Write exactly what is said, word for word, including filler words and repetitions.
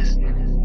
Dennis, Dennis.